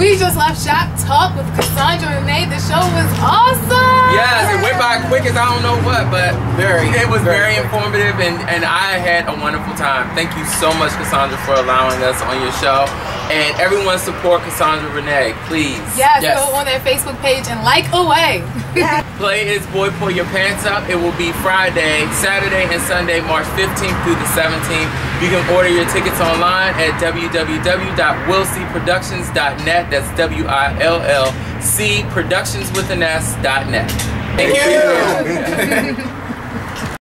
We just left Shop Talk with Cassandra Renee. The show was awesome. Yes, it went by quick as I don't know what, but it was very informative, and I had a wonderful time. Thank you so much, Cassandra, for allowing us on your show. And everyone support Cassandra Renee, please. Yes, go on their Facebook page and like away. Play is Boy Pull Your Pants Up. It will be Friday, Saturday, and Sunday, March 15th through the 17th. You can order your tickets online at www.willcproductions.net. That's WILLC Productions with an S.net. Thank you.